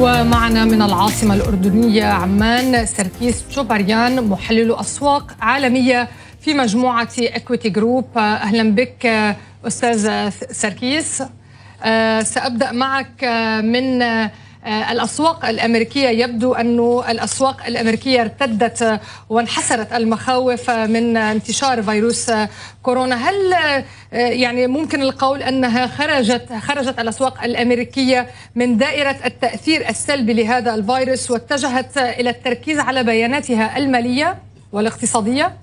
ومعنا من العاصمة الأردنية عمان سركيس تشوبريان محلل أسواق عالمية في مجموعة Equity Group. أهلا بك أستاذ سركيس. سأبدأ معك من الأسواق الأمريكية. يبدو أن الأسواق الأمريكية ارتدت وانحسرت المخاوف من انتشار فيروس كورونا. هل يعني ممكن القول أنها خرجت الأسواق الأمريكية من دائرة التأثير السلبي لهذا الفيروس واتجهت إلى التركيز على بياناتها المالية والاقتصادية؟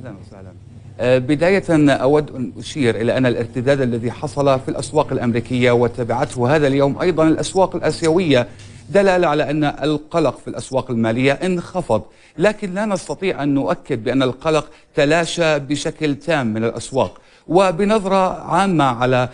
أهلا وسهلا. بداية أود أن أشير إلى أن الارتداد الذي حصل في الأسواق الأمريكية وتبعته هذا اليوم أيضا الأسواق الآسيوية دلالة على أن القلق في الأسواق المالية انخفض، لكن لا نستطيع أن نؤكد بأن القلق تلاشى بشكل تام من الأسواق. وبنظرة عامة على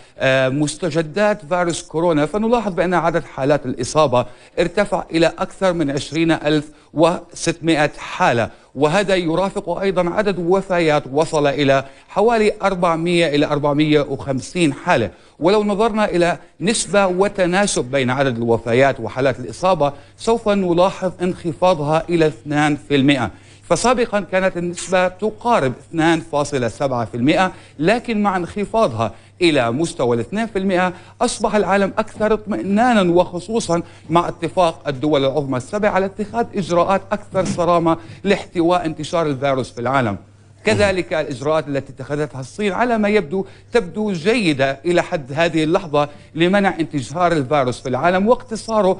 مستجدات فيروس كورونا فنلاحظ بأن عدد حالات الإصابة ارتفع إلى أكثر من 20,600 حالة، وهذا يرافق أيضا عدد وفيات وصل إلى حوالي 400 إلى 450 حالة. ولو نظرنا إلى نسبة وتناسب بين عدد الوفيات وحالات الإصابة سوف نلاحظ انخفاضها إلى 2%، فسابقا كانت النسبة تقارب 2.7%، لكن مع انخفاضها إلى مستوى 2% أصبح العالم أكثر اطمئنانا، وخصوصا مع اتفاق الدول العظمى السبع على اتخاذ إجراءات أكثر صرامة لاحتواء انتشار الفيروس في العالم. كذلك الإجراءات التي اتخذتها الصين على ما يبدو تبدو جيدة إلى حد هذه اللحظة لمنع انتشار الفيروس في العالم واقتصاره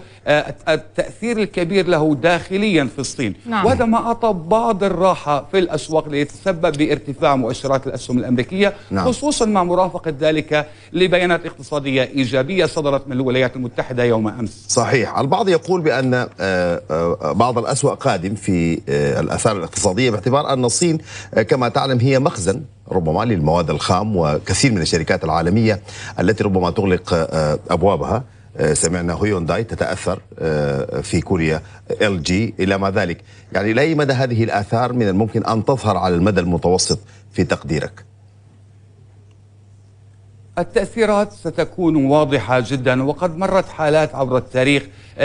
التأثير الكبير له داخليا في الصين. نعم. وهذا ما أعطى بعض الراحة في الأسواق ليتسبب بارتفاع مؤشرات الأسهم الأمريكية. نعم. خصوصا مع مرافقة ذلك لبيانات اقتصادية إيجابية صدرت من الولايات المتحدة يوم أمس. صحيح. البعض يقول بأن بعض الأسواق قادم في الآثار الاقتصادية باعتبار أن الصين كما تعلم هي مخزن ربما للمواد الخام، وكثير من الشركات العالمية التي ربما تغلق أبوابها، سمعنا هيونداي تتأثر في كوريا، LG إلى ما ذلك. يعني لأي مدى هذه الآثار من الممكن أن تظهر على المدى المتوسط في تقديرك؟ التأثيرات ستكون واضحة جدا، وقد مرت حالات عبر التاريخ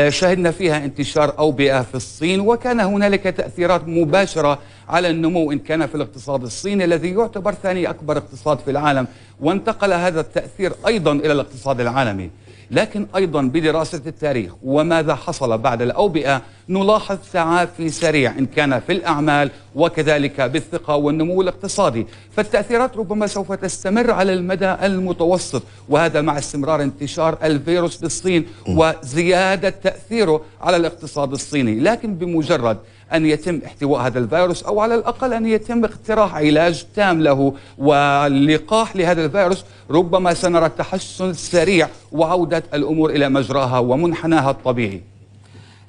شهدنا فيها انتشار أوبئة في الصين، وكان هنالك تأثيرات مباشرة على النمو إن كان في الاقتصاد الصيني الذي يعتبر ثاني أكبر اقتصاد في العالم، وانتقل هذا التأثير أيضا إلى الاقتصاد العالمي. لكن أيضا بدراسة التاريخ وماذا حصل بعد الأوبئة نلاحظ تعافي سريع إن كان في الأعمال وكذلك بالثقة والنمو الاقتصادي، فالتأثيرات ربما سوف تستمر على المدى المتوسط، وهذا مع استمرار انتشار الفيروس بالصين وزيادة تأثيره على الاقتصاد الصيني. لكن بمجرد أن يتم احتواء هذا الفيروس أو على الأقل أن يتم اقتراح علاج تام له ولقاح لهذا الفيروس ربما سنرى تحسن سريع وعودة الأمور إلى مجراها ومنحناها الطبيعي.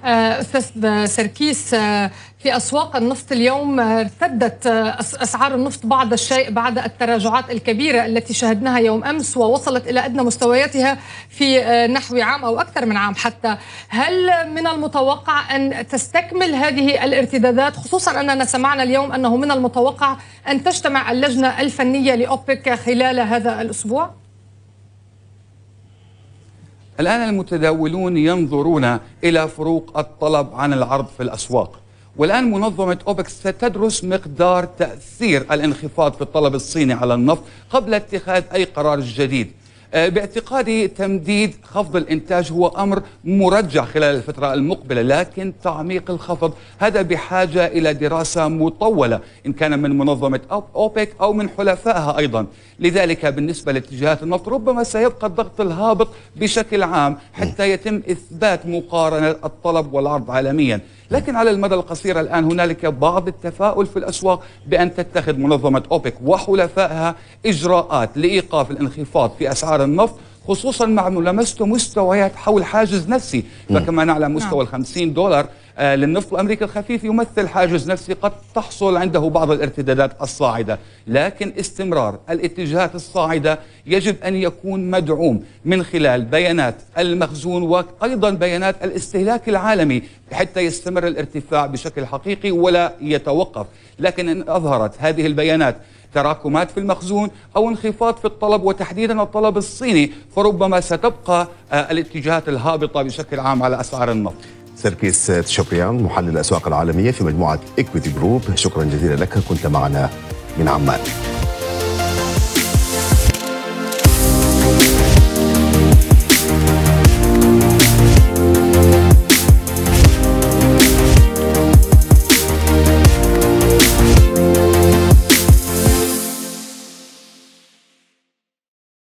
أستاذ سركيس، في أسواق النفط اليوم ارتدت أسعار النفط بعض الشيء بعد التراجعات الكبيرة التي شهدناها يوم أمس ووصلت إلى أدنى مستوياتها في نحو عام أو أكثر من عام حتى. هل من المتوقع أن تستكمل هذه الارتدادات، خصوصا أننا سمعنا اليوم أنه من المتوقع أن تجتمع اللجنة الفنية لأوبك خلال هذا الأسبوع؟ الآن المتداولون ينظرون إلى فروق الطلب عن العرض في الأسواق، والآن منظمة أوبك ستدرس مقدار تأثير الانخفاض في الطلب الصيني على النفط قبل اتخاذ أي قرار جديد. باعتقادي تمديد خفض الإنتاج هو أمر مرجح خلال الفترة المقبلة، لكن تعميق الخفض هذا بحاجة إلى دراسة مطولة إن كان من منظمة أوبك أو من حلفائها أيضا. لذلك بالنسبة لاتجاهات النفط ربما سيبقى الضغط الهابط بشكل عام حتى يتم إثبات مقارنة الطلب والعرض عالميا. لكن على المدى القصير الآن هنالك بعض التفاؤل في الأسواق بأن تتخذ منظمة أوبك وحلفائها إجراءات لإيقاف الانخفاض في أسعار النفط، خصوصا مع ملامسته مستويات حول حاجز نفسي. فكما نعلم مستوى $50 للنفط الأمريكي الخفيف يمثل حاجز نفسي قد تحصل عنده بعض الارتدادات الصاعدة، لكن استمرار الاتجاهات الصاعدة يجب أن يكون مدعوم من خلال بيانات المخزون وأيضا بيانات الاستهلاك العالمي حتى يستمر الارتفاع بشكل حقيقي ولا يتوقف. لكن إن أظهرت هذه البيانات تراكمات في المخزون أو انخفاض في الطلب وتحديدا الطلب الصيني، فربما ستبقى الاتجاهات الهابطة بشكل عام على أسعار النفط. سركيس تشوبريان محلل الأسواق العالمية في مجموعة إكويتي جروب، شكرا جزيلا لك، كنت معنا من عمان.